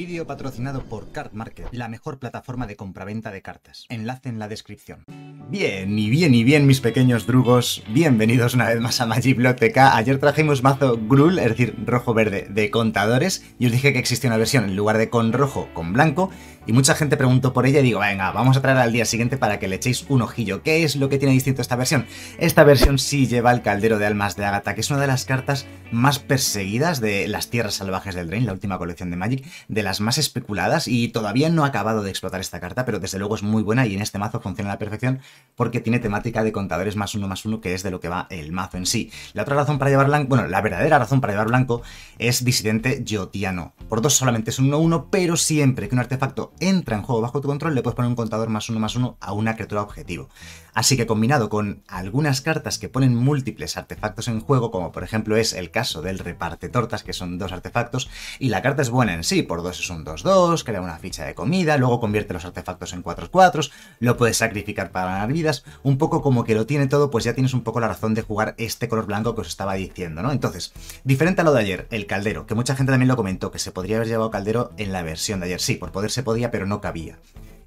Vídeo patrocinado por Cardmarket, la mejor plataforma de compraventa de cartas. Enlace en la descripción. Bien, mis pequeños drugos. Bienvenidos una vez más a MagicBlogTK. Ayer trajimos mazo Gruul, es decir, rojo-verde de contadores. Y os dije que existía una versión en lugar de con rojo, con blanco. Y mucha gente preguntó por ella y digo, venga, vamos a traer al día siguiente para que le echéis un ojillo. ¿Qué es lo que tiene distinto esta versión? Esta versión sí lleva el Caldero de Almas de Agatha, que es una de las cartas más perseguidas de las tierras salvajes del Drain, la última colección de Magic, de las más especuladas, y todavía no ha acabado de explotar esta carta, pero desde luego es muy buena y en este mazo funciona a la perfección porque tiene temática de contadores +1/+1, que es de lo que va el mazo en sí. La otra razón para llevar blanco, bueno, la verdadera razón para llevar blanco es Disidente Jotiano. Por 2 solamente es un 1/1, pero siempre que un artefacto entra en juego bajo tu control, le puedes poner un contador +1/+1 a una criatura objetivo. Así que combinado con algunas cartas que ponen múltiples artefactos en juego, como por ejemplo es el caso del Reparte Tortas, que son 2 artefactos, y la carta es buena en sí, por 2 es un 2-2, crea una ficha de comida, luego convierte los artefactos en 4-4, lo puedes sacrificar para ganar vidas, un poco como que lo tiene todo, pues ya tienes un poco la razón de jugar este color blanco que os estaba diciendo, ¿no? Entonces, diferente a lo de ayer, el caldero, que mucha gente también lo comentó, que se podría haber llevado caldero en la versión de ayer, sí, por poder se podía, pero no cabía.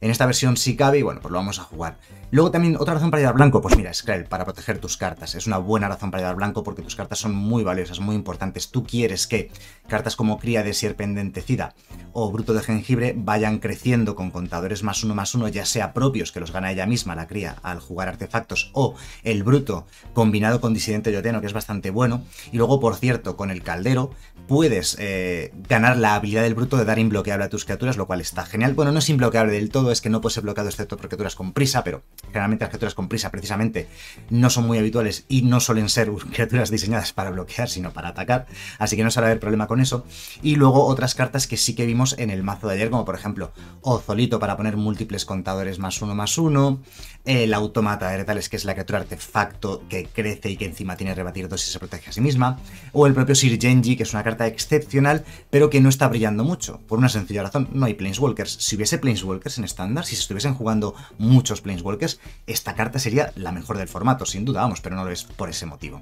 En esta versión sí cabe y bueno, pues lo vamos a jugar. Luego también otra razón para llevar blanco, pues mira, Skrelv, para proteger tus cartas. Es una buena razón para llevar blanco porque tus cartas son muy valiosas, muy importantes. Tú quieres que cartas como Cría de Sier Pendentecida o Bruto de Jengibre vayan creciendo con contadores +1/+1, ya sea propios, que los gana ella misma, la cría, al jugar artefactos, o el bruto combinado con Disidente Jotiano, que es bastante bueno. Y luego, por cierto, con el caldero puedes ganar la habilidad del bruto de dar imbloqueable a tus criaturas, lo cual está genial. Bueno, no es imbloqueable del todo, es que no puede ser bloqueado excepto por criaturas con prisa, pero generalmente las criaturas con prisa precisamente no son muy habituales y no suelen ser criaturas diseñadas para bloquear, sino para atacar, así que no suele haber problema con eso. Y luego otras cartas que sí que vimos en el mazo de ayer, como por ejemplo Ozolito para poner múltiples contadores +1/+1, el Autómata de Retales, que es la criatura artefacto que crece y que encima tiene rebatir 2 y se protege a sí misma, o el propio Syr Jengi, que es una carta excepcional pero que no está brillando mucho, por una sencilla razón: no hay Planeswalkers. Si hubiese Planeswalkers en esta, si se estuviesen jugando muchos Planeswalkers, esta carta sería la mejor del formato, sin duda, vamos, pero no lo es por ese motivo.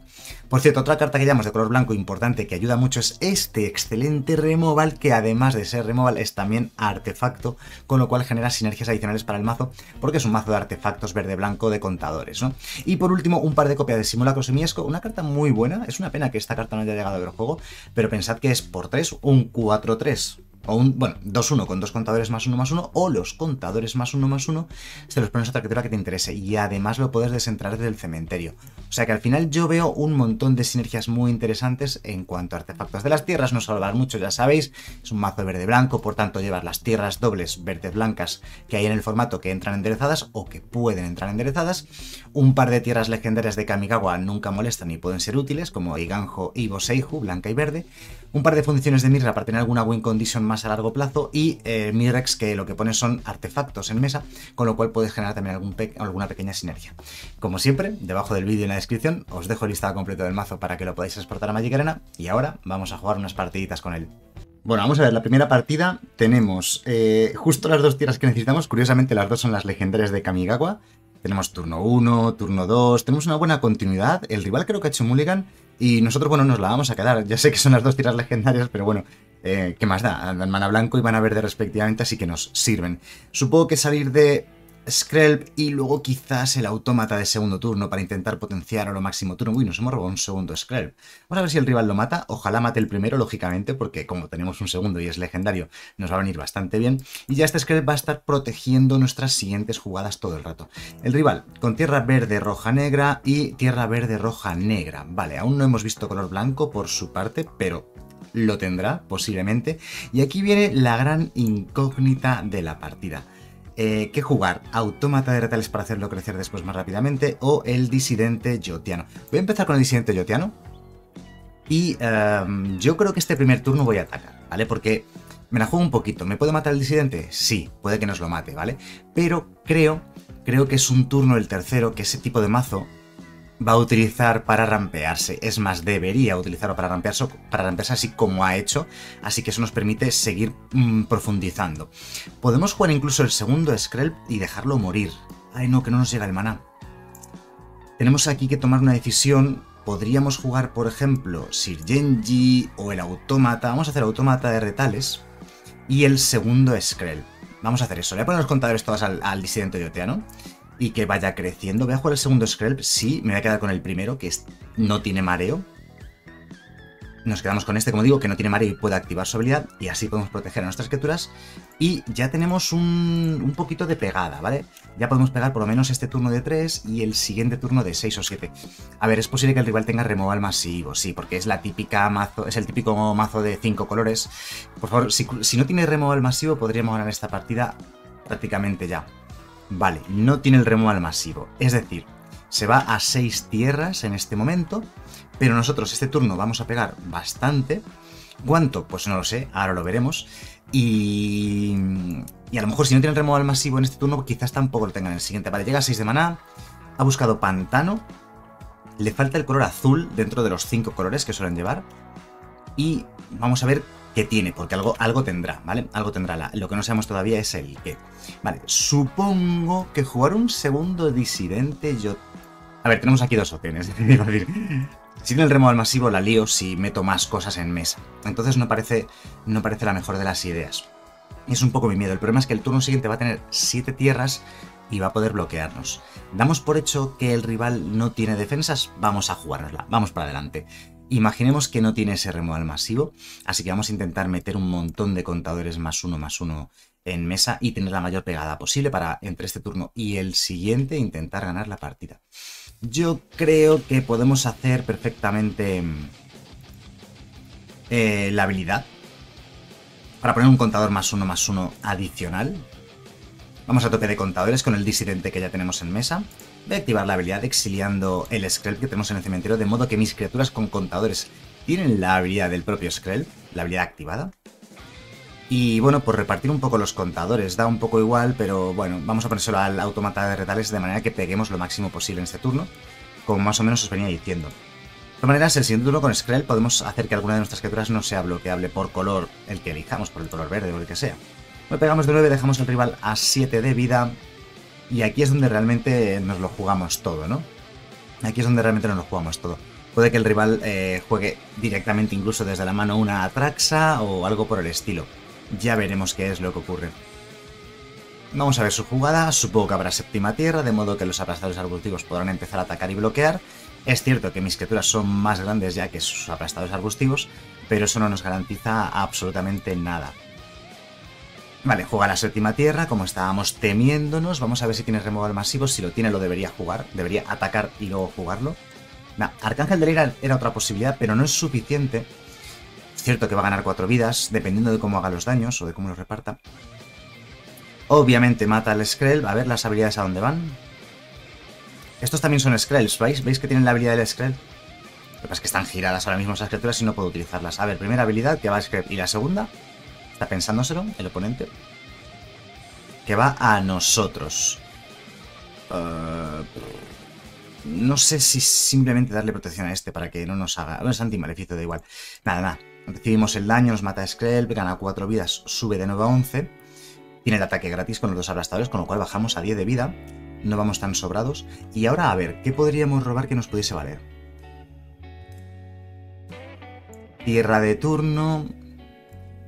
Por cierto, otra carta que llamamos de color blanco importante que ayuda mucho es este excelente removal, que además de ser removal es también artefacto, con lo cual genera sinergias adicionales para el mazo, porque es un mazo de artefactos verde-blanco de contadores, ¿no? Y por último, un par de copias de Simulacros y Miesco, una carta muy buena. Es una pena que esta carta no haya llegado a ver el juego, pero pensad que es por 3, un 4-3. O un, bueno, 2-1 con 2 contadores +1/+1, o los contadores +1/+1 se los pones a otra criatura que te interese, y además lo puedes desentrar desde el cementerio. O sea que al final yo veo un montón de sinergias muy interesantes en cuanto a artefactos de las tierras. No salvar mucho, ya sabéis, es un mazo verde-blanco, por tanto llevas las tierras dobles verde-blancas que hay en el formato, que entran enderezadas o que pueden entrar enderezadas, un par de tierras legendarias de Kamigawa nunca molestan y pueden ser útiles, como Eiganjo y Boseiju, blanca y verde, un par de fundiciones de Mirra para tener alguna win condition más a largo plazo, y Mirrex, que lo que pone son artefactos en mesa, con lo cual puedes generar también alguna pequeña sinergia. Como siempre, debajo del vídeo en la descripción os dejo el listado completo del mazo para que lo podáis exportar a Magic Arena, y ahora vamos a jugar unas partiditas con él. Bueno, vamos a ver, la primera partida tenemos justo las 2 tierras que necesitamos. Curiosamente las 2 son las legendarias de Kamigawa. Tenemos turno 1, turno 2, tenemos una buena continuidad. El rival creo que ha hecho mulligan y nosotros, bueno, nos la vamos a quedar. Ya sé que son las 2 tiras legendarias, pero bueno, ¿qué más da? Andan mana blanco y mana verde respectivamente, así que nos sirven. Supongo que salir de Skrelv y luego quizás el Autómata de segundo turno para intentar potenciar a lo máximo turno. Uy, nos hemos robado un segundo Skrelv. Vamos a ver si el rival lo mata. Ojalá mate el primero, lógicamente, porque como tenemos un segundo y es legendario, nos va a venir bastante bien. Y ya este Skrelv va a estar protegiendo nuestras siguientes jugadas todo el rato. El rival con tierra verde, roja, negra y tierra verde, roja, negra. Vale, aún no hemos visto color blanco por su parte, pero lo tendrá posiblemente. Y aquí viene la gran incógnita de la partida. ¿Qué jugar? Autómata de Retales para hacerlo crecer después más rápidamente, o el Disidente Jotiano. Voy a empezar con el Disidente Jotiano y yo creo que este primer turno voy a atacar, ¿vale? Porque me la juego un poquito. ¿Me puede matar el Disidente? Sí, puede que nos lo mate, ¿vale? Pero creo que es un turno, el tercero, que ese tipo de mazo va a utilizar para rampearse. Es más, debería utilizarlo para rampearse, así como ha hecho. Así que eso nos permite seguir profundizando. Podemos jugar incluso el segundo Skrelv y dejarlo morir. Ay, no, que no nos llega el maná. Tenemos aquí que tomar una decisión. Podríamos jugar, por ejemplo, Syr Jengi o el Autómata. Vamos a hacer Autómata de Retales. y el segundo Skrelv. Vamos a hacer eso. Le voy a poner los contadores todos al disidente Jotiano y que vaya creciendo. Voy a jugar el segundo Skrelv. Sí, me voy a quedar con el primero, que no tiene mareo. Nos quedamos con este, como digo, que no tiene mareo y puede activar su habilidad. Y así podemos proteger a nuestras criaturas. Y ya tenemos un poquito de pegada, ¿vale? Ya podemos pegar por lo menos este turno de 3 y el siguiente turno de 6 o 7. A ver, es posible que el rival tenga removal masivo, sí, porque es la típica mazo, es el típico mazo de 5 colores. Por favor, si no tiene removal masivo, podríamos ganar esta partida prácticamente ya. Vale, no tiene el removal masivo. Es decir, se va a 6 tierras en este momento. Pero nosotros este turno vamos a pegar bastante. ¿Cuánto? Pues no lo sé, ahora lo veremos. Y a lo mejor si no tienen removal masivo en este turno, quizás tampoco lo tengan en el siguiente. Vale, llega a 6 de maná, ha buscado pantano, le falta el color azul dentro de los 5 colores que suelen llevar. Y vamos a ver qué tiene, porque algo tendrá, ¿vale? Algo tendrá, lo que no sabemos todavía es el qué. Vale, supongo que jugar un segundo disidente yo... A ver, tenemos aquí dos opciones, es decir... Si tiene el removal masivo la lío si meto más cosas en mesa. Entonces no parece la mejor de las ideas. Es un poco mi miedo. El problema es que el turno siguiente va a tener 7 tierras y va a poder bloquearnos. Damos por hecho que el rival no tiene defensas. Vamos a jugárnosla. Vamos para adelante. Imaginemos que no tiene ese removal masivo. Así que vamos a intentar meter un montón de contadores +1/+1 en mesa y tener la mayor pegada posible para entre este turno y el siguiente intentar ganar la partida. Yo creo que podemos hacer perfectamente la habilidad para poner un contador +1/+1 adicional. Vamos a tope de contadores con el disidente que ya tenemos en mesa. Voy a activar la habilidad exiliando el Skrelv que tenemos en el cementerio, de modo que mis criaturas con contadores tienen la habilidad del propio Skrelv, la habilidad activada. Y bueno, por repartir un poco los contadores, da un poco igual, pero bueno, vamos a ponérselo al automata de retales de manera que peguemos lo máximo posible en este turno, como más o menos os venía diciendo. De todas maneras, el siguiente turno con Skrelv podemos hacer que alguna de nuestras criaturas no sea bloqueable por color, el que elijamos, por el color verde o el que sea. Lo pegamos de 9, dejamos al rival a 7 de vida, y aquí es donde realmente nos lo jugamos todo, ¿no? Aquí es donde realmente nos lo jugamos todo. Puede que el rival juegue directamente incluso desde la mano una Atraxa o algo por el estilo. Ya veremos qué es lo que ocurre. Vamos a ver su jugada. Supongo que habrá séptima tierra, de modo que los aplastadores arbustivos podrán empezar a atacar y bloquear. Es cierto que mis criaturas son más grandes ya que sus aplastadores arbustivos, pero eso no nos garantiza absolutamente nada. Vale, juega la séptima tierra, como estábamos temiéndonos. Vamos a ver si tiene removal masivo. Si lo tiene, lo debería jugar. Debería atacar y luego jugarlo. Nah, Arcángel de Lira era otra posibilidad, pero no es suficiente. Es cierto que va a ganar 4 vidas, dependiendo de cómo haga los daños o de cómo los reparta. Obviamente mata al Skrelv. A ver las habilidades a dónde van. Estos también son Skrelvs, ¿veis? ¿Veis que tienen la habilidad del Skrelv? Lo que pasa es que están giradas ahora mismo esas criaturas y no puedo utilizarlas. A ver, primera habilidad que va a Skrelv. Y la segunda, está pensándoselo el oponente, que va a nosotros. No sé si simplemente darle protección a este para que no nos haga... Bueno, es antimaleficio, da igual. Nada. Recibimos el daño, nos mata a Skrelv, gana 4 vidas, sube de nuevo a 11. Tiene el ataque gratis con los dos aplastadores, con lo cual bajamos a 10 de vida. No vamos tan sobrados. Y ahora, a ver, ¿qué podríamos robar que nos pudiese valer? Tierra de turno.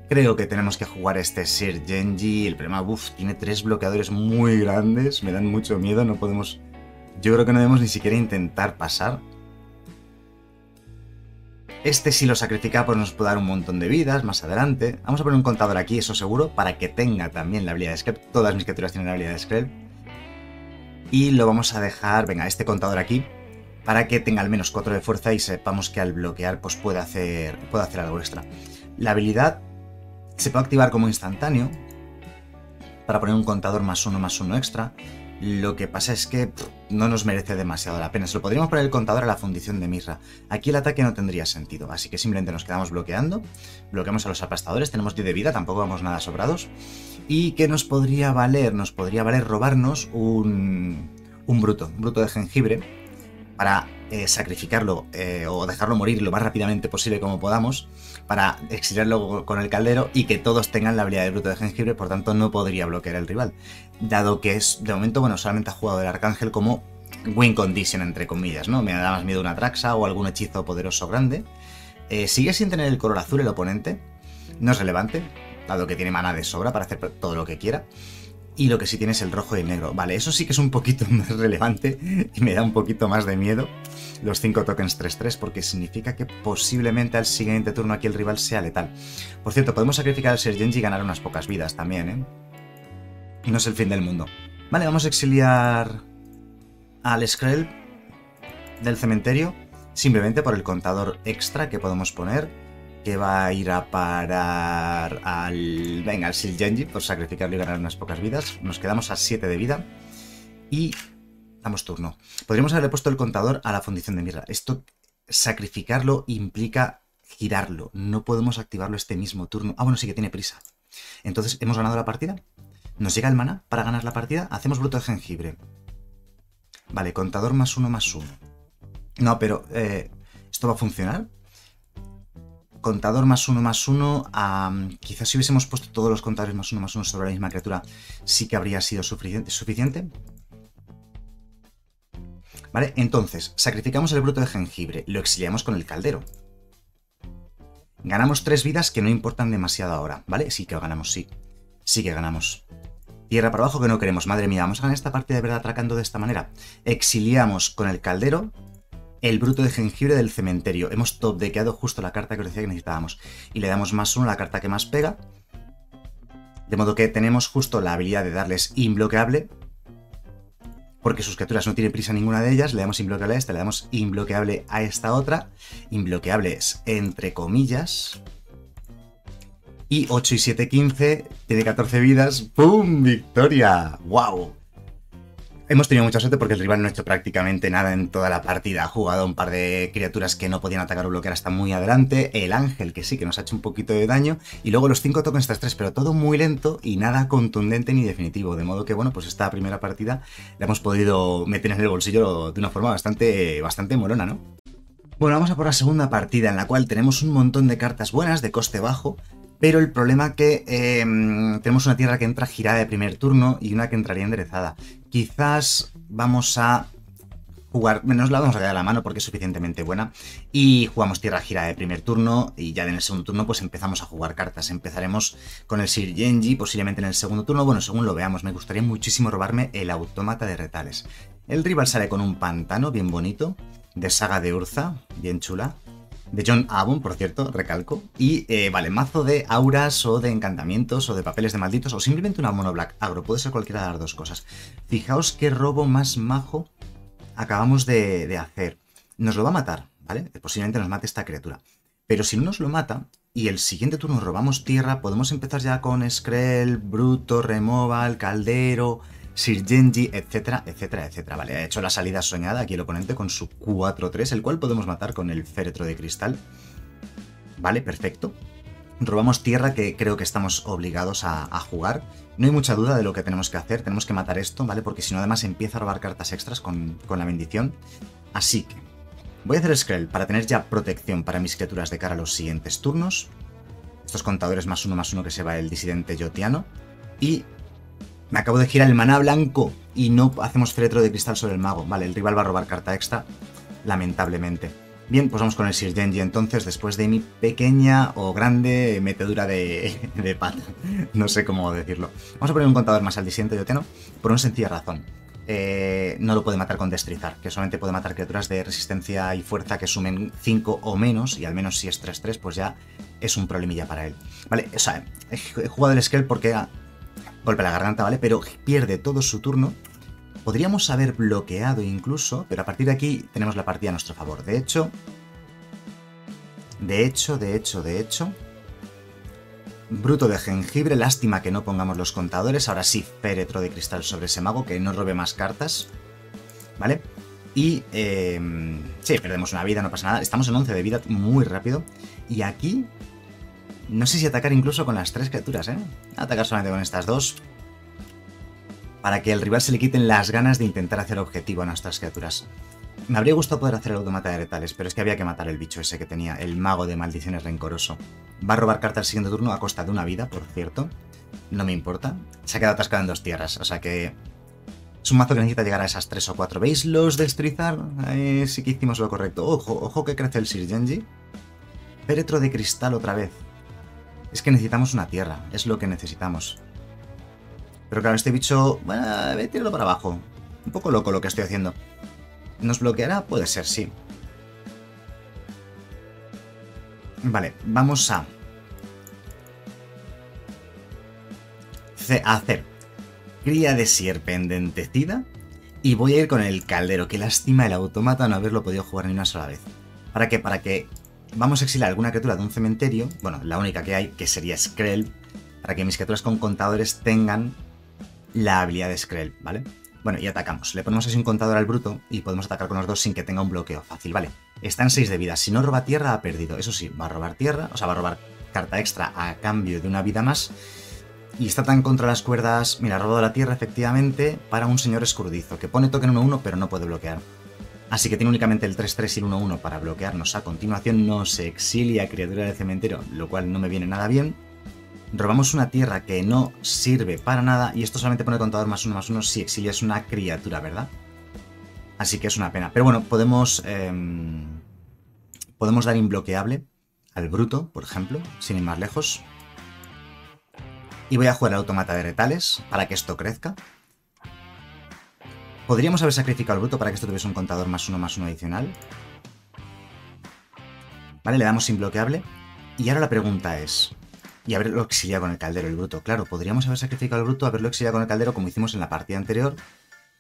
Creo que tenemos que jugar este Syr Jengi. El problema, tiene 3 bloqueadores muy grandes. Me dan mucho miedo, no podemos... Yo creo que no debemos ni siquiera intentar pasar. Este, si lo sacrifica, pues nos puede dar un montón de vidas más adelante. Vamos a poner un contador aquí, eso seguro, para que tenga también la habilidad de Skrelv. Todas mis criaturas tienen la habilidad de Skrelv. Y lo vamos a dejar, venga, este contador aquí, para que tenga al menos 4 de fuerza y sepamos que al bloquear pues puede hacer algo extra. La habilidad se puede activar como instantáneo, para poner un contador +1/+1 extra. Lo que pasa es que no nos merece demasiado la pena. Se lo podríamos poner el contador a la fundición de Mirra. Aquí el ataque no tendría sentido, así que simplemente nos quedamos bloqueando. Bloqueamos a los aplastadores, tenemos 10 de vida, tampoco vamos nada sobrados. ¿Y qué nos podría valer? Nos podría valer robarnos un bruto de jengibre para sacrificarlo o dejarlo morir lo más rápidamente posible como podamos, para exiliarlo con el caldero y que todos tengan la habilidad de bruto de jengibre, por tanto no podría bloquear el rival, dado que es, de momento, bueno, solamente ha jugado el arcángel como win condition, entre comillas, ¿no? Me da más miedo una Traxa o algún hechizo poderoso grande. Sigue sin tener el color azul el oponente, no es relevante, dado que tiene maná de sobra para hacer todo lo que quiera. Y lo que sí tiene es el rojo y el negro. Vale, eso sí que es un poquito más relevante y me da un poquito más de miedo los 5 tokens 3-3, porque significa que posiblemente al siguiente turno aquí el rival sea letal. Por cierto, podemos sacrificar al Syr Jengi y ganar unas pocas vidas también, ¿eh? No es el fin del mundo. Vale, vamos a exiliar al Skrelv del cementerio, simplemente por el contador extra que podemos poner, que va a ir a parar al... venga, al Syr Jengi, por sacrificarlo y ganar unas pocas vidas. Nos quedamos a 7 de vida y damos turno. Podríamos haberle puesto el contador a la fundición de Mirra. Esto, sacrificarlo, implica girarlo. No podemos activarlo este mismo turno. Ah, bueno, sí que tiene prisa. Entonces, ¿hemos ganado la partida? ¿Nos llega el maná para ganar la partida? Hacemos bruto de jengibre. Vale, contador +1/+1. No, pero... ¿esto va a funcionar? Contador +1/+1, quizás si hubiésemos puesto todos los contadores +1/+1 sobre la misma criatura, sí que habría sido suficiente. Vale, entonces, sacrificamos el bruto de jengibre, lo exiliamos con el caldero. Ganamos 3 vidas que no importan demasiado ahora, ¿vale? Sí que ganamos, sí. Sí que ganamos. Tierra para abajo que no queremos, madre mía, vamos a ganar esta partida de verdad atracando de esta manera. Exiliamos con el caldero el bruto de jengibre del cementerio. Hemos topdequeado justo la carta que os decía que necesitábamos. Y le damos +1 a la carta que más pega. De modo que tenemos justo la habilidad de darles imbloqueable, porque sus criaturas no tienen prisa ninguna de ellas. Le damos imbloqueable a esta, le damos imbloqueable a esta otra. Imbloqueables, entre comillas. Y 8 y 7, 15. Tiene 14 vidas. ¡Pum! ¡Victoria! ¡Wow! Hemos tenido mucha suerte porque el rival no ha hecho prácticamente nada en toda la partida. Ha jugado un par de criaturas que no podían atacar o bloquear hasta muy adelante. El ángel, que sí, que nos ha hecho un poquito de daño. Y luego los 5 tokens tras 3, pero todo muy lento y nada contundente ni definitivo. De modo que, bueno, pues esta primera partida la hemos podido meter en el bolsillo de una forma bastante molona, ¿no? Bueno, vamos a por la segunda partida, en la cual tenemos un montón de cartas buenas, de coste bajo. Pero el problema es que tenemos una tierra que entra girada de primer turno y una que entraría enderezada. Quizás vamos a jugar... nos la vamos a quedar a la mano porque es suficientemente buena. Y jugamos tierra girada de primer turno y ya en el segundo turno pues empezamos a jugar cartas. Empezaremos con el Syr Jengi posiblemente en el segundo turno. Bueno, según lo veamos, me gustaría muchísimo robarme el autómata de retales. El rival sale con un pantano bien bonito, de saga de Urza, bien chula. De John Avon, por cierto, recalco. Y, vale, mazo de auras o de encantamientos o de papeles de malditos o simplemente una mono black agro. Puede ser cualquiera de las dos cosas. Fijaos qué robo más majo acabamos de hacer. Nos lo va a matar, ¿vale? Posiblemente nos mate esta criatura. Pero si no nos lo mata y el siguiente turno robamos tierra, podemos empezar ya con Skrelv, Bruto, Removal, Caldero, Syr Jengi, etcétera, etcétera, etcétera. Vale, ha hecho la salida soñada aquí el oponente con su 4-3, el cual podemos matar con el féretro de cristal. Vale, perfecto. Robamos tierra, que creo que estamos obligados a jugar. No hay mucha duda de lo que tenemos que hacer. Tenemos que matar esto, ¿vale? Porque si no, además empieza a robar cartas extras con la bendición. Así que voy a hacer Skrelv para tener ya protección para mis criaturas de cara a los siguientes turnos. Estos contadores +1/+1 que se va el disidente Jotiano. Y... me acabo de girar el maná blanco y no hacemos féretro de cristal sobre el mago. Vale, el rival va a robar carta extra, lamentablemente. Bien, pues vamos con el Syr Jengi entonces, después de mi pequeña o grande metedura de pata. No sé cómo decirlo. Vamos a poner un contador más al disidente Jotiano por una sencilla razón. No lo puede matar con destrizar, que solamente puede matar criaturas de resistencia y fuerza que sumen 5 o menos, y al menos si es 3-3, pues ya es un problemilla para él. Vale, o sea, he jugado el Skrelv porque... golpe a la garganta, ¿vale? Pero pierde todo su turno. Podríamos haber bloqueado incluso, pero a partir de aquí tenemos la partida a nuestro favor. De hecho... Bruto de jengibre, lástima que no pongamos los contadores. Ahora sí, féretro de cristal sobre ese mago, que no robe más cartas, ¿vale? Y... sí, perdemos una vida, no pasa nada. Estamos en 11 de vida, muy rápido. Y aquí... no sé si atacar incluso con las 3 criaturas, ¿eh? Atacar solamente con estas 2. Para que al rival se le quiten las ganas de intentar hacer objetivo a nuestras criaturas. Me habría gustado poder hacer el automata de retales, pero es que había que matar el bicho ese que tenía, el mago de maldiciones rencoroso. Va a robar carta al siguiente turno a costa de una vida, por cierto. No me importa. Se ha quedado atascado en 2 tierras, o sea que... es un mazo que necesita llegar a esas 3 o 4. ¿Veis los destrizar? Sí que hicimos lo correcto. Ojo que crece el Syr Jengi. Féretro de cristal otra vez. Es que necesitamos una tierra, es lo que necesitamos. Pero claro, este bicho... Bueno, voy a tirarlo para abajo. Un poco loco lo que estoy haciendo. ¿Nos bloqueará? Puede ser, sí. Vale, vamos a... hacer cría de Syr pendenticida. Y voy a ir con el caldero. Qué lástima el autómata no haberlo podido jugar ni una sola vez. ¿Para qué? Para que... Vamos a exilar alguna criatura de un cementerio, bueno, la única que hay, que sería Skrelv, para que mis criaturas con contadores tengan la habilidad de Skrelv, ¿vale? Bueno, y atacamos. Le ponemos así un contador al bruto y podemos atacar con los dos sin que tenga un bloqueo fácil, ¿vale? Está en 6 de vida. Si no roba tierra, ha perdido. Eso sí, va a robar tierra, o sea, va a robar carta extra a cambio de una vida más. Y está tan contra las cuerdas... Mira, ha robado la tierra, efectivamente, para un señor escurridizo, que pone token 1-1, pero no puede bloquear. Así que tiene únicamente el 3-3 y el 1-1 para bloquearnos. A continuación nos exilia criatura del cementerio, lo cual no me viene nada bien. Robamos una tierra que no sirve para nada y esto solamente pone contador +1/+1 si exilias una criatura, ¿verdad? Así que es una pena. Pero bueno, podemos dar imbloqueable al bruto, por ejemplo, sin ir más lejos. Y voy a jugar al automata de retales para que esto crezca. Podríamos haber sacrificado al bruto para que esto tuviese un contador +1/+1 adicional. Vale, le damos imbloqueable. Y ahora la pregunta es... Y haberlo exiliado con el caldero, el bruto. Claro, podríamos haber sacrificado al bruto, haberlo exiliado con el caldero como hicimos en la partida anterior.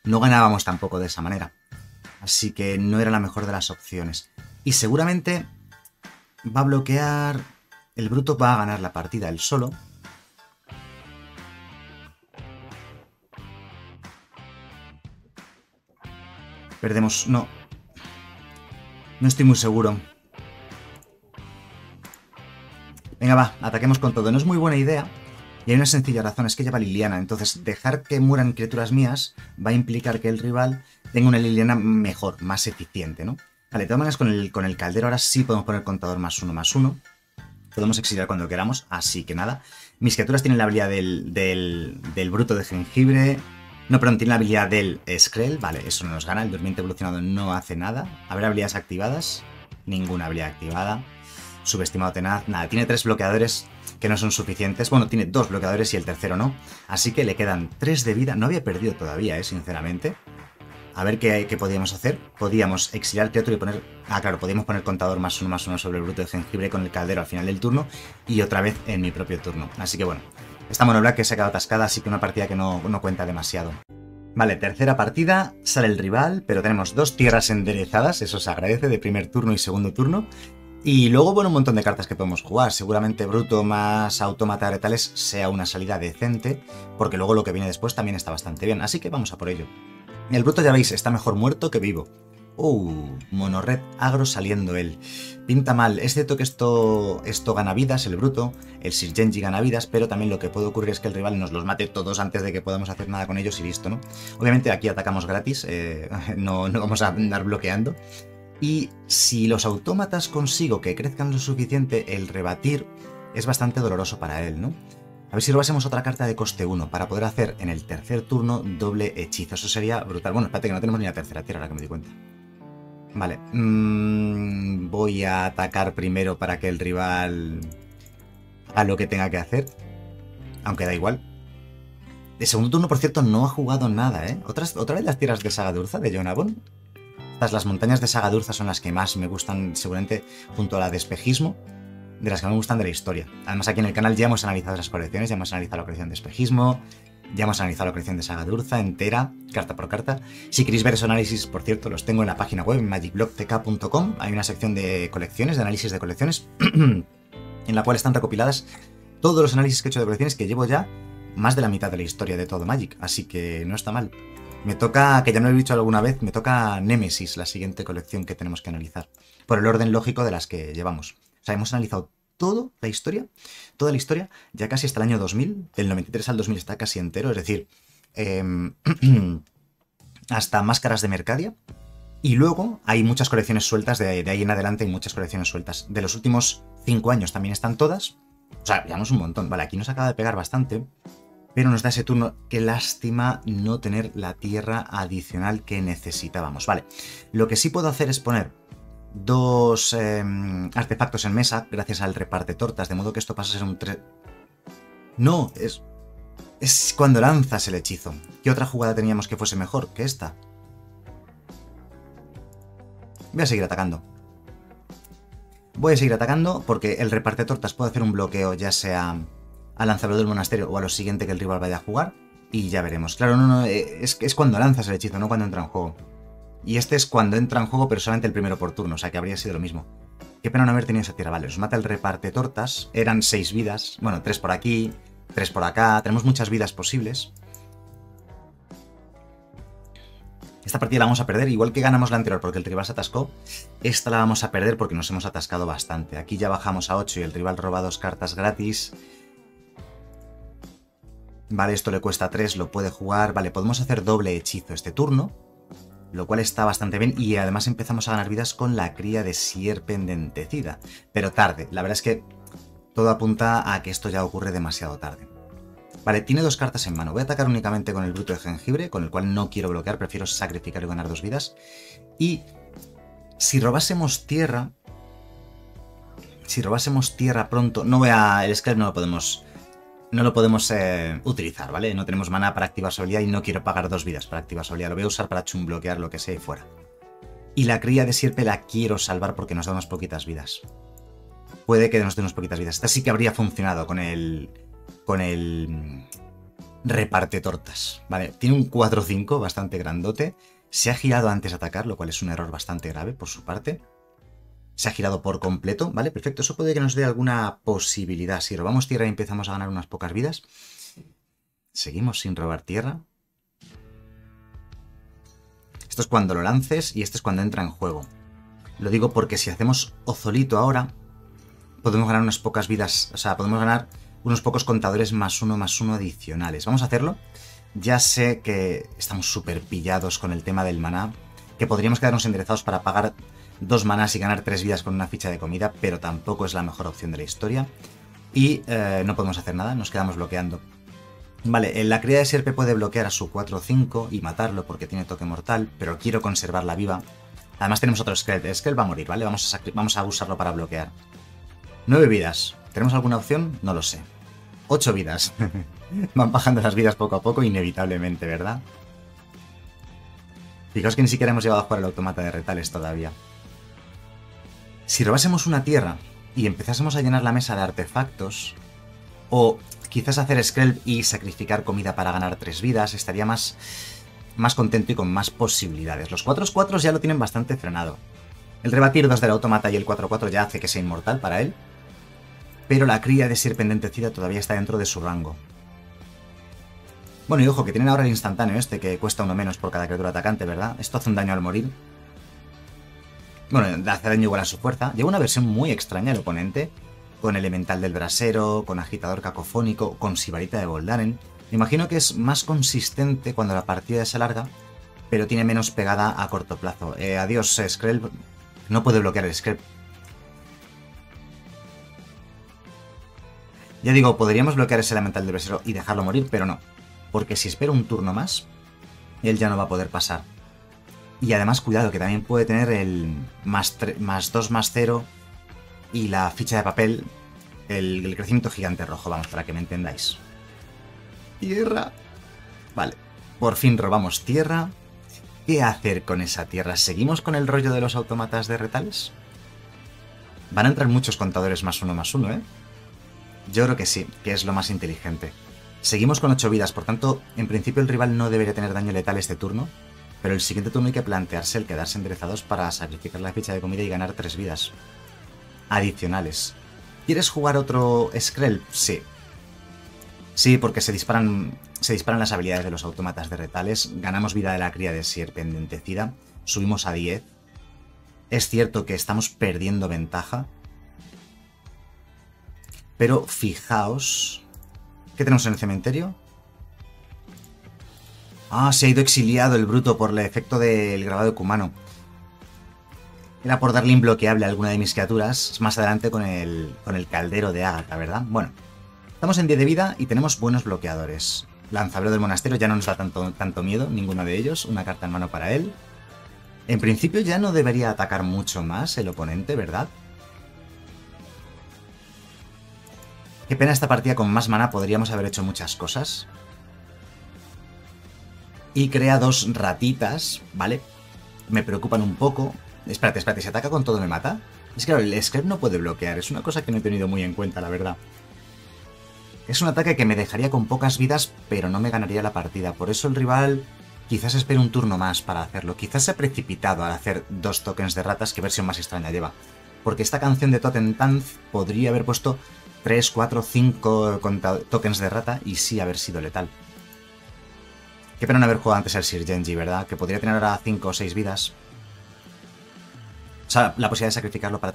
No ganábamos tampoco de esa manera. Así que no era la mejor de las opciones. Y seguramente va a bloquear... El bruto va a ganar la partida él solo. Perdemos... No. No estoy muy seguro. Venga, va. Ataquemos con todo. No es muy buena idea. Y hay una sencilla razón. Es que lleva Liliana. Entonces, dejar que mueran criaturas mías va a implicar que el rival tenga una Liliana mejor, más eficiente, ¿no? Vale, de todas maneras, con el caldero ahora sí podemos poner contador +1/+1. Podemos exiliar cuando queramos. Así que nada. Mis criaturas tienen la habilidad del bruto de jengibre... No, perdón, tiene la habilidad del Skrelv. Vale, eso no nos gana. El durmiente evolucionado no hace nada. ¿Habrá habilidades activadas? Ninguna habilidad activada. Subestimado tenaz. Nada, tiene 3 bloqueadores que no son suficientes. Bueno, tiene 2 bloqueadores y el tercero no. Así que le quedan 3 de vida. No había perdido todavía, sinceramente. A ver qué podíamos hacer. Podíamos exiliar criatura y poner... Ah, claro, podíamos poner contador +1/+1 sobre el bruto de jengibre con el caldero al final del turno y otra vez en mi propio turno. Así que bueno... Esta monoblack que se ha quedado atascada, así que una partida que no cuenta demasiado. Vale, tercera partida, sale el rival, pero tenemos 2 tierras enderezadas, eso se agradece, de primer turno y segundo turno. Y luego, bueno, un montón de cartas que podemos jugar. Seguramente bruto más autómata de retales sea una salida decente, porque luego lo que viene después también está bastante bien, así que vamos a por ello. El bruto, ya veis, está mejor muerto que vivo. Monorred agro saliendo él. Pinta mal, es cierto que esto gana vidas, el bruto, el Syr Jengi gana vidas, pero también lo que puede ocurrir es que el rival nos los mate todos antes de que podamos hacer nada con ellos y listo, ¿no? Obviamente aquí atacamos gratis, no vamos a andar bloqueando. Y si los autómatas consigo que crezcan lo suficiente, el rebatir es bastante doloroso para él, ¿no? A ver si robásemos otra carta de coste 1 para poder hacer en el tercer turno doble hechizo, eso sería brutal. Bueno, espérate que no tenemos ni la tercera tierra, ahora que me di cuenta. Vale, voy a atacar primero para que el rival haga lo que tenga que hacer, aunque da igual. De segundo turno, por cierto, no ha jugado nada, ¿eh? ¿Otra vez las tierras de Saga de Urza, de John Avon? Las montañas de Saga de Urza son las que más me gustan, seguramente, junto a la de espejismo, de las que más me gustan de la historia. Además, aquí en el canal ya hemos analizado esas colecciones, ya hemos analizado la colección de espejismo... Ya hemos analizado la colección de Saga de Urza entera, carta por carta. Si queréis ver esos análisis, por cierto, los tengo en la página web, en MagicBlogTK.com. Hay una sección de colecciones, de análisis de colecciones, en la cual están recopiladas todos los análisis que he hecho de colecciones, que llevo ya más de la mitad de la historia de todo Magic, así que no está mal. Me toca, que ya me lo he dicho alguna vez, me toca Nemesis, la siguiente colección que tenemos que analizar, por el orden lógico de las que llevamos. O sea, hemos analizado toda la historia, ya casi hasta el año 2000, del 93 al 2000 está casi entero, es decir, hasta Máscaras de Mercadia, y luego hay muchas colecciones sueltas, de ahí en adelante hay muchas colecciones sueltas, de los últimos 5 años también están todas, o sea, llevamos un montón, vale, aquí nos acaba de pegar bastante, pero nos da ese turno, qué lástima no tener la tierra adicional que necesitábamos, vale, lo que sí puedo hacer es poner dos artefactos en mesa gracias al reparte tortas, de modo que esto pasa a ser un 3... No, es cuando lanzas el hechizo. ¿Qué otra jugada teníamos que fuese mejor que esta? Voy a seguir atacando. Voy a seguir atacando porque el reparte tortas puede hacer un bloqueo ya sea al lanzador del monasterio o a lo siguiente que el rival vaya a jugar y ya veremos. Claro, es cuando lanzas el hechizo, no cuando entra en juego. Y este es cuando entra en juego, pero solamente el primero por turno, o sea que habría sido lo mismo. Qué pena no haber tenido esa tierra. Vale, os mata el reparte tortas. Eran 6 vidas. Bueno, 3 por aquí, 3 por acá. Tenemos muchas vidas posibles. Esta partida la vamos a perder, igual que ganamos la anterior porque el rival se atascó. Esta la vamos a perder porque nos hemos atascado bastante. Aquí ya bajamos a 8 y el rival roba 2 cartas gratis. Vale, esto le cuesta 3, lo puede jugar. Vale, podemos hacer doble hechizo este turno, lo cual está bastante bien, y además empezamos a ganar vidas con la cría de Syr Pendentecida. Pero tarde, la verdad es que todo apunta a que esto ya ocurre demasiado tarde. Vale, tiene 2 cartas en mano. Voy a atacar únicamente con el Bruto de Jengibre, con el cual no quiero bloquear, prefiero sacrificar y ganar 2 vidas. Y si robásemos tierra... Si robásemos tierra pronto... No voy a... El Skrelv no lo podemos utilizar, ¿vale? No tenemos maná para activar su habilidad y no quiero pagar 2 vidas para activar su habilidad. Lo voy a usar para chumbloquear lo que sea y fuera. Y la cría de sierpe la quiero salvar porque nos da unas poquitas vidas. Puede que nos dé unas poquitas vidas. Esta sí que habría funcionado con el reparte tortas, ¿vale? Tiene un 4-5 bastante grandote. Se ha girado antes de atacar, lo cual es un error bastante grave por su parte. Se ha girado por completo, ¿vale? Perfecto, eso puede que nos dé alguna posibilidad. Si robamos tierra y empezamos a ganar unas pocas vidas. Seguimos sin robar tierra. Esto es cuando lo lances y este es cuando entra en juego. Lo digo porque si hacemos Ozolito ahora, podemos ganar unas pocas vidas, o sea, podemos ganar unos pocos contadores +1/+1 adicionales. Vamos a hacerlo. Ya sé que estamos súper pillados con el tema del maná, que podríamos quedarnos enderezados para pagar 2 manás y ganar 3 vidas con una ficha de comida, pero tampoco es la mejor opción de la historia. Y no podemos hacer nada, nos quedamos bloqueando. Vale, la cría de sierpe puede bloquear a su 4-5 y matarlo porque tiene toque mortal, pero quiero conservarla viva. Además tenemos otro Skrelv. El Skrelv va a morir, ¿vale? Vamos a usarlo para bloquear. 9 vidas. ¿Tenemos alguna opción? No lo sé. 8 vidas. Van bajando las vidas poco a poco, inevitablemente, ¿verdad? Fijaos que ni siquiera hemos llegado a jugar el automata de retales todavía. Si robásemos una tierra y empezásemos a llenar la mesa de artefactos, o quizás hacer Skrelv y sacrificar comida para ganar 3 vidas, estaría más contento y con más posibilidades. Los 4-4 ya lo tienen bastante frenado. El rebatir 2 del automata y el 4-4 ya hace que sea inmortal para él, pero la cría de Syr Pendentecida todavía está dentro de su rango. Bueno, y ojo, que tienen ahora el instantáneo este, que cuesta 1 menos por cada criatura atacante, ¿verdad? Esto hace un daño al morir. Bueno, hace daño igual a su fuerza. Lleva una versión muy extraña el oponente, con elemental del brasero, con agitador cacofónico, con sibarita de Voldaren. Me imagino que es más consistente cuando la partida es larga, pero tiene menos pegada a corto plazo. Adiós, Skrelv. No puede bloquear el Skrelv. Ya digo, podríamos bloquear ese elemental del brasero y dejarlo morir, pero no. Porque si espero un turno más, él ya no va a poder pasar. Y además, cuidado, que también puede tener el +2/+0 y la ficha de papel, el crecimiento gigante rojo, vamos, para que me entendáis. Tierra. Vale, por fin robamos tierra. ¿Qué hacer con esa tierra? ¿Seguimos con el rollo de los automatas de retales? Van a entrar muchos contadores +1/+1, ¿eh? Yo creo que sí, que es lo más inteligente. Seguimos con 8 vidas, por tanto, en principio el rival no debería tener daño letal este turno, pero el siguiente turno hay que plantearse el quedarse enderezados para sacrificar la ficha de comida y ganar 3 vidas adicionales. ¿Quieres jugar otro Skrelv? Sí. Sí, porque se disparan las habilidades de los automatas de retales, ganamos vida de la cría de Syr Pendentecida, subimos a 10. Es cierto que estamos perdiendo ventaja, pero fijaos... ¿Qué tenemos en el cementerio? Ah, se ha ido exiliado el bruto por el efecto del grabado de Kumano. Era por darle imbloqueable a alguna de mis criaturas más adelante con el caldero de Agatha, ¿verdad? Bueno, estamos en 10 de vida y tenemos buenos bloqueadores. Lanzabreo del monasterio ya no nos da tanto miedo, ninguno de ellos. Una carta en mano para él. En principio ya no debería atacar mucho más el oponente, ¿verdad? Qué pena esta partida con más mana, podríamos haber hecho muchas cosas. Y crea dos ratitas, ¿vale? Me preocupan un poco. Espérate, espérate, ¿se ataca con todo me mata? Es que claro, el Skrelv no puede bloquear, es una cosa que no he tenido muy en cuenta, la verdad. Es un ataque que me dejaría con pocas vidas, pero no me ganaría la partida. Por eso el rival quizás espere un turno más para hacerlo. Quizás se ha precipitado al hacer dos tokens de ratas, que versión más extraña lleva. Porque esta canción de Totentanz podría haber puesto 3, 4, 5 tokens de rata y sí haber sido letal. Qué pena no haber jugado antes el Syr Jengi, ¿verdad? Que podría tener ahora 5 o 6 vidas. O sea, la posibilidad de sacrificarlo para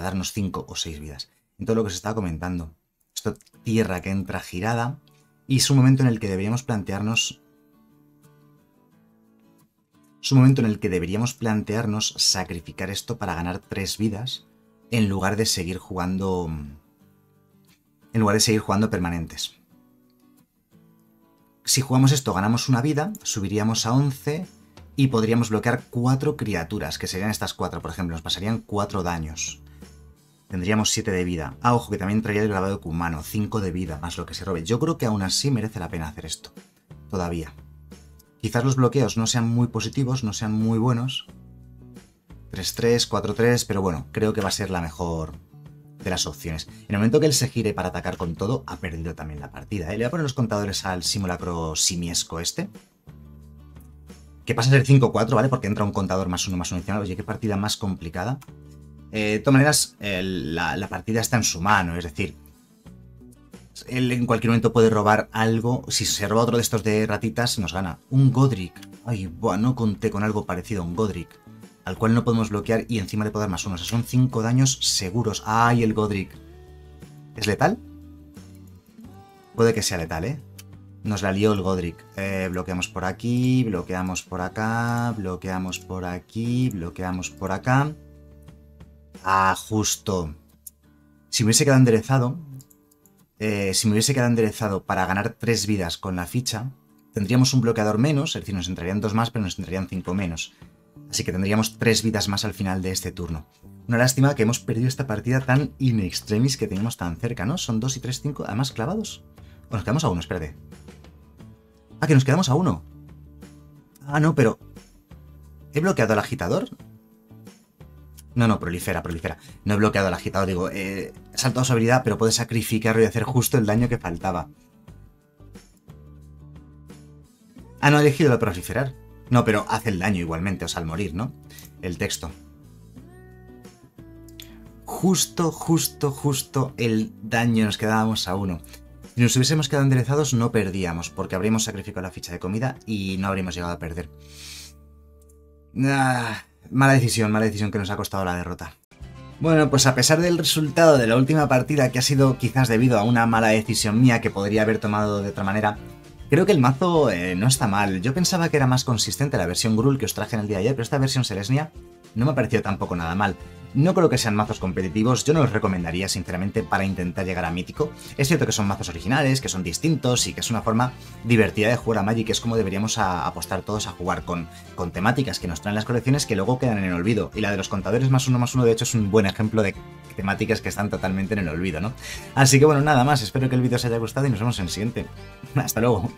darnos 5 o 6 vidas. En todo lo que os estaba comentando. Esto, tierra que entra girada. Y es un momento en el que deberíamos plantearnos... Es un momento en el que deberíamos plantearnos sacrificar esto para ganar 3 vidas en lugar de seguir jugando... En lugar de seguir jugando permanentes. Si jugamos esto, ganamos una vida, subiríamos a 11 y podríamos bloquear 4 criaturas, que serían estas 4, por ejemplo. Nos pasarían 4 daños. Tendríamos 7 de vida. Ah, ojo, que también traía el grabado de Kumano. 5 de vida, más lo que se robe. Yo creo que aún así merece la pena hacer esto. Todavía. Quizás los bloqueos no sean muy positivos, no sean muy buenos. 3-3, 4-3, pero bueno, creo que va a ser la mejor de las opciones. En el momento que él se gire para atacar con todo, ha perdido también la partida, ¿eh? Le voy a poner los contadores al simulacro simiesco este. Que pasa a ser 5-4, ¿vale? Porque entra un contador +1/+1 adicional. Oye, qué partida más complicada. De todas maneras, la partida está en su mano, es decir... Él en cualquier momento puede robar algo. Si se roba otro de estos de ratitas, nos gana. Un Godric. Ay, buah, no conté con algo parecido a un Godric. Al cual no podemos bloquear y encima le puedo dar +1. O sea, son 5 daños seguros. Ay, el Godric. ¿Es letal? Puede que sea letal, ¿eh? Nos la lió el Godric. Bloqueamos por aquí, bloqueamos por acá, bloqueamos por aquí, bloqueamos por acá. Ah, justo. Si me hubiese quedado enderezado... para ganar 3 vidas con la ficha, tendríamos un bloqueador menos, es decir, nos entrarían 2 más, pero nos entrarían 5 menos. Así que tendríamos 3 vidas más al final de este turno. Una lástima que hemos perdido esta partida tan in extremis que teníamos tan cerca, ¿no? Son 2 y 3, 5, además clavados. O nos quedamos a 1, espérate. Ah, que nos quedamos a 1. Ah, no, pero... ¿He bloqueado al agitador? No, no, prolifera, prolifera. No he bloqueado al agitador, digo, he saltado su habilidad, pero puede sacrificarlo y hacer justo el daño que faltaba. Ah, no, he elegido la proliferar. No, pero hace el daño igualmente, o sea, al morir, ¿no? El texto. Justo, justo, justo el daño, nos quedábamos a 1. Si nos hubiésemos quedado enderezados no perdíamos, porque habríamos sacrificado la ficha de comida y no habríamos llegado a perder. Ah... mala decisión que nos ha costado la derrota. Bueno, pues a pesar del resultado de la última partida, que ha sido quizás debido a una mala decisión mía que podría haber tomado de otra manera, creo que el mazo no está mal. Yo pensaba que era más consistente la versión Gruul que os traje en el día de ayer, pero esta versión Selesnya no me ha parecido tampoco nada mal. No creo que sean mazos competitivos, yo no los recomendaría sinceramente para intentar llegar a mítico. Es cierto que son mazos originales, que son distintos y que es una forma divertida de jugar a Magic, es como deberíamos apostar todos a jugar con temáticas que nos traen las colecciones que luego quedan en el olvido. Y la de los contadores +1/+1 de hecho es un buen ejemplo de temáticas que están totalmente en el olvido, ¿no? Así que bueno, nada más, espero que el vídeo os haya gustado y nos vemos en el siguiente. Hasta luego.